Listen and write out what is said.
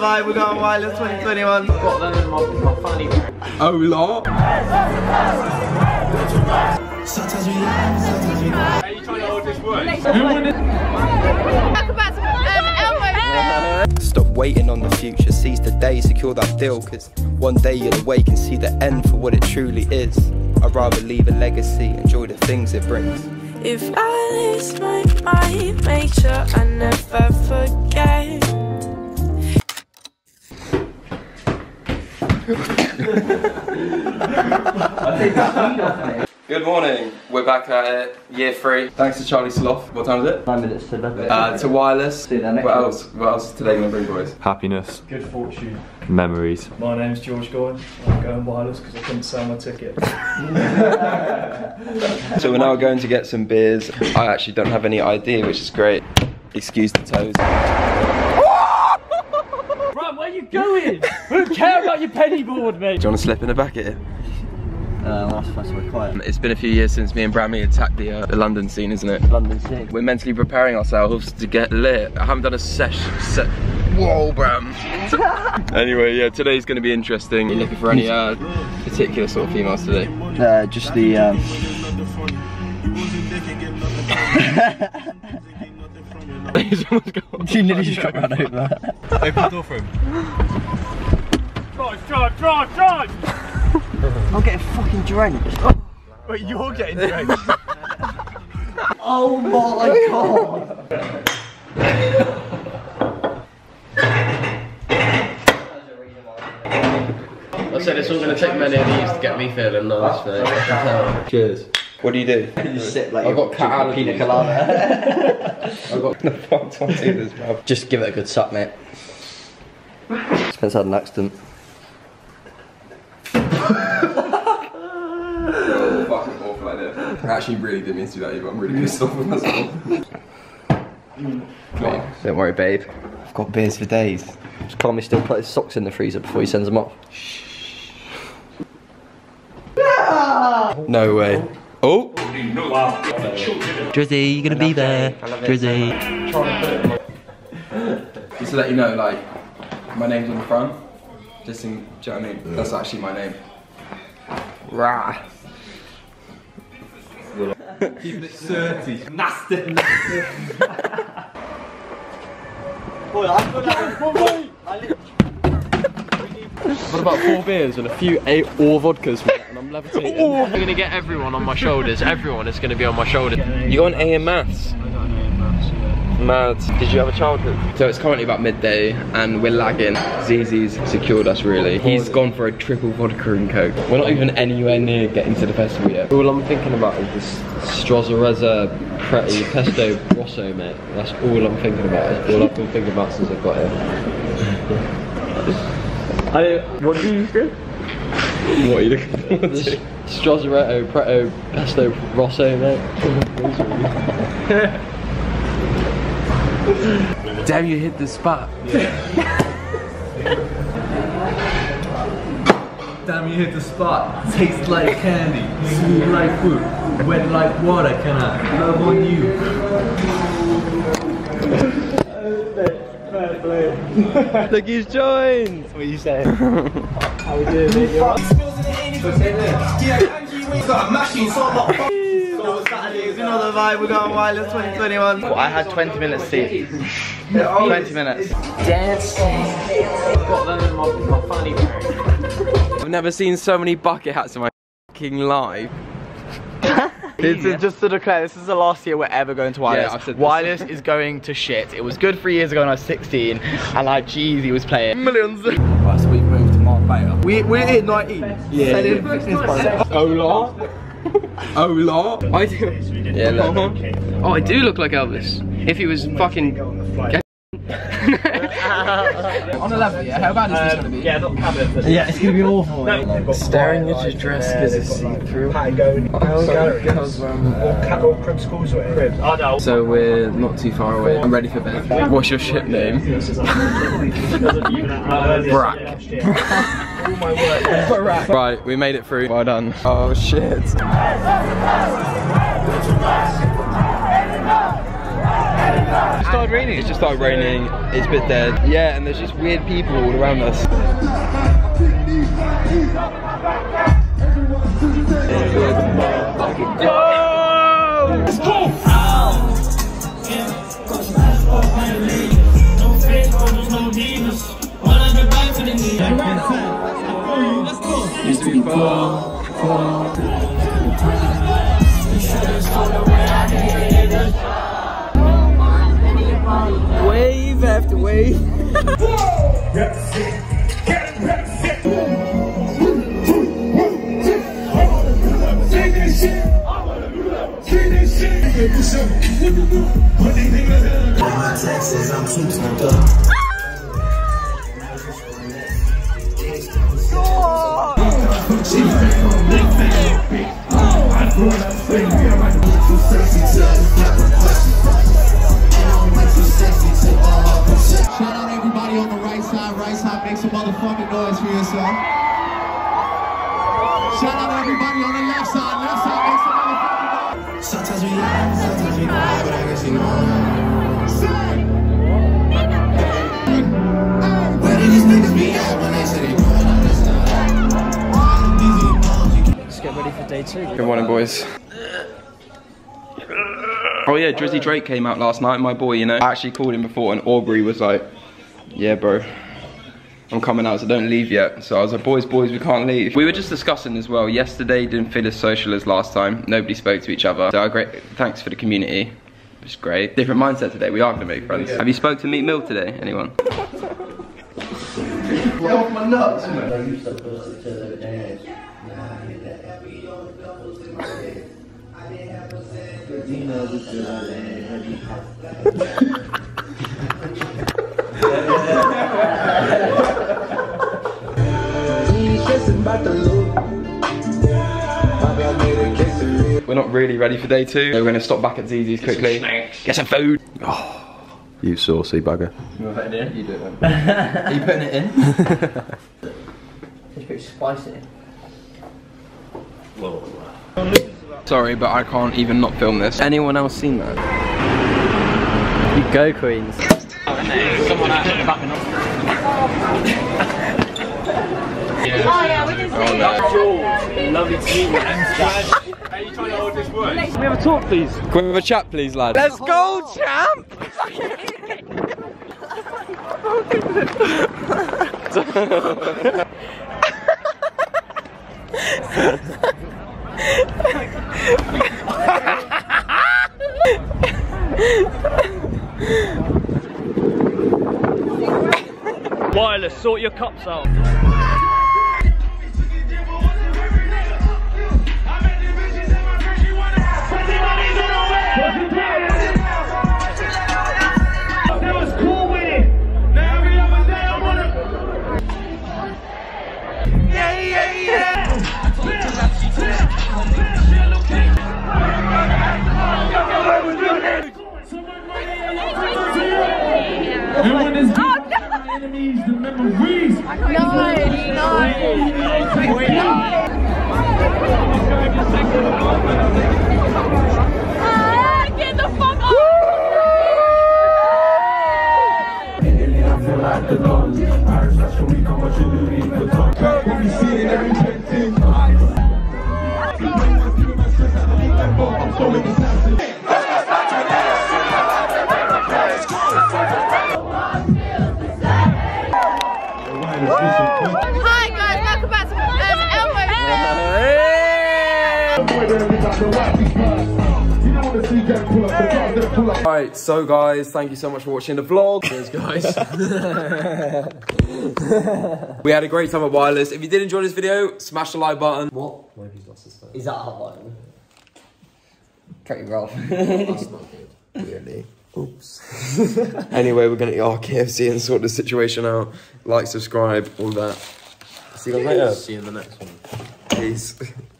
vibe, we're going Wireless 2021. Got them in my funny room. Oh, lot. Are you trying to hold this word? Talk about some Elmo. Stop waiting on the future, seize the day, secure that deal, cause one day you'll awake and see the end for what it truly is. I'd rather leave a legacy, enjoy the things it brings. If I lose my mind, make sure I never forget. Good morning, we're back at it, year 3. Thanks to Charlie Sloth. What time is it? 9 minutes to to Wireless. See you there next time. What else is today going to bring, boys? Happiness. Good fortune. Memories. My name's George Gordon. I'm going Wireless because I couldn't sell my ticket. So we're now going to get some beers. I actually don't have any idea, which is great. Excuse the toes. Bram, where are you going? We don't care about your penny board, mate. Do you want to slip in the back here? It's been a few years since me and Brammy attacked the London scene, isn't it? London scene. We're mentally preparing ourselves to get lit. I haven't done a session. Whoa, Bram. Anyway, yeah, today's going to be interesting. Are you looking for any particular sort of females today? Just the... You nearly just got run over. Open the door for him. Drive! I'm getting fucking drenched. Oh. Wait, you're getting drenched? Oh my god! I said it's all going to take many of these to get me feeling nice, mate. Cheers. What do you do? You sip like I've got cat out of pina colada. I've got the fuck to do this, bro. Just give it a good suck, mate. Spence had an accident. I actually really didn't mean to do that either, I'm really pissed off with myself. Don't worry, babe. I've got beers for days. Just calm me still, put his socks in the freezer before he sends them off. No way. Oh! Wow. Drizzy, you're gonna be there. Drizzy. Just to let you know, like, my name's on the front. Just in, do you know what I mean? That's actually my name. Rah. Keep it dirty. Nasty. What about 4 beers and a few 8 or vodkas, mate, and I'm levitating. Oh. I'm gonna get everyone on my shoulders. Everyone is gonna be on my shoulders. You got an A in maths? I got an A in maths, yeah. Mad. Did you have a childhood? So it's currently about midday and we're lagging. ZZ's secured us really. He's gone for a triple vodka and coke. We're not even anywhere near getting to the festival yet. All I'm thinking about is this Strozzarezza, Pretty, Pesto, Rosso, mate. That's all I'm thinking about. That's all I've been thinking about since I got here. What do you think? What are you looking for? Strozzarezza, Pretto, Pesto, Rosso, mate. Damn, you hit the spot. Yeah. Damn, you hit the spot. Tastes like candy, smooth like fruit, wet like water. Can I love on you? Look, he's joined. What are you saying? How we doing, mate? You know the vibe, we're going Wireless 2021. Well, I had 20 minutes, Steve. 20 minutes. Dancing. Got them in my funny room. I've never seen so many bucket hats in my fucking life. Just to declare, this is the last year we're ever going to Wireless. Yeah, I've said this. Wireless is going to shit. It was good 3 years ago when I was 16, and like, jeez, he was playing millions. Right, so we moved to Marbella. We're in 19. Yeah. Hola. Oh lord! I do. Yeah, look. Oh, I do look like Elvis. If he was fucking. On a level, yeah. How bad is this gonna be? Yeah, not cabin. Yeah, it's gonna be awful. Like, staring at your dress because it's see-through. So we're not too far away. I'm ready for bed. What's your ship name? Brack. Oh my word. Right, we made it through. Well done. Oh shit. It started raining. It just started raining. It's a bit dead. Yeah, and there's just weird people all around us. Let's go! Wave after wave. Shout out everybody on the right side. Right side, make some motherfucking noise for yourself. Shout out everybody on the left side. Left side, make some motherfucking noise. Sometimes we laugh, sometimes we cry, but I guess you know I'm sad. Where did these niggas be at when they said they going out this time? Let's get ready for day two. Good morning, boys. Oh yeah, Drizzy Drake came out last night, my boy, you know. I actually called him before and Aubrey was like, yeah bro, I'm coming out so don't leave yet. So I was like, boys, we can't leave. We were just discussing as well, yesterday didn't feel as social as last time. Nobody spoke to each other. So great, thanks for the community, it's great. Different mindset today, we are gonna make friends. Yeah. Have you spoke to Meek Mill today, anyone? Get off my nuts, man. You supposed to tell her dance. Nah, I get that happy on the doubles in my head. I didn't have no sense. We're not really ready for day two. We're going to stop back at Dizzy's quickly. Get some food. Oh, you saucy bugger. You want to put it in? You do it. Are you putting it in? It's pretty spicy. Whoa. Sorry, but I can't even not film this. Anyone else seen that? You go, Queens. Someone out here backing up. Oh yeah, we can see that. George, lovely to meet you. Are you trying to hold this word? Can we have a talk, please? Can we have a chat, please, lad? Let's go, champ! Wireless, sort your cups out. Hi guys, welcome back to Elmo. Alright, so guys, thank you so much for watching the vlog. Cheers guys. We had a great time at Wireless. If you did enjoy this video, smash the like button. What? Maybe he's lost his phone. Is that our button? Pretty rough. That's not good. Really? Oops. Anyway, we're gonna eat our KFC and sort the situation out. Like, subscribe, all that. See you later. See you in the next one. Peace.